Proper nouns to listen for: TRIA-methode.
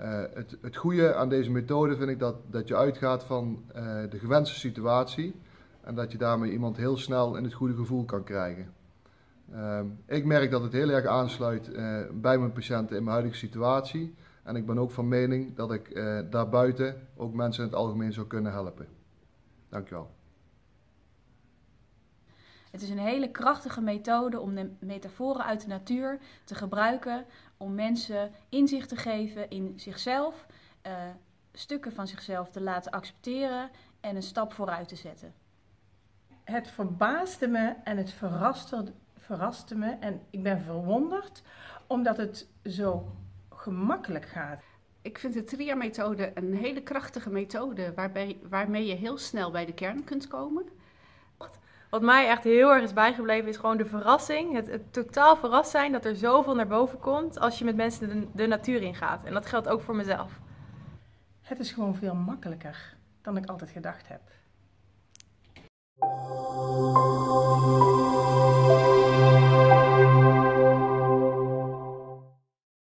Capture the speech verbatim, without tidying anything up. Uh, het, het goede aan deze methode vind ik dat, dat je uitgaat van uh, de gewenste situatie en dat je daarmee iemand heel snel in het goede gevoel kan krijgen. Uh, ik merk dat het heel erg aansluit uh, bij mijn patiënten in mijn huidige situatie en ik ben ook van mening dat ik uh, daarbuiten ook mensen in het algemeen zou kunnen helpen. Dankjewel. Het is een hele krachtige methode om de metaforen uit de natuur te gebruiken om mensen inzicht te geven in zichzelf, uh, stukken van zichzelf te laten accepteren en een stap vooruit te zetten. Het verbaasde me en het verraste, verraste me en ik ben verwonderd omdat het zo gemakkelijk gaat. Ik vind de TRIA-methode een hele krachtige methode waarbij, waarmee je heel snel bij de kern kunt komen. Wat mij echt heel erg is bijgebleven is gewoon de verrassing, het, het totaal verrast zijn dat er zoveel naar boven komt als je met mensen de, de natuur ingaat. En dat geldt ook voor mezelf. Het is gewoon veel makkelijker dan ik altijd gedacht heb.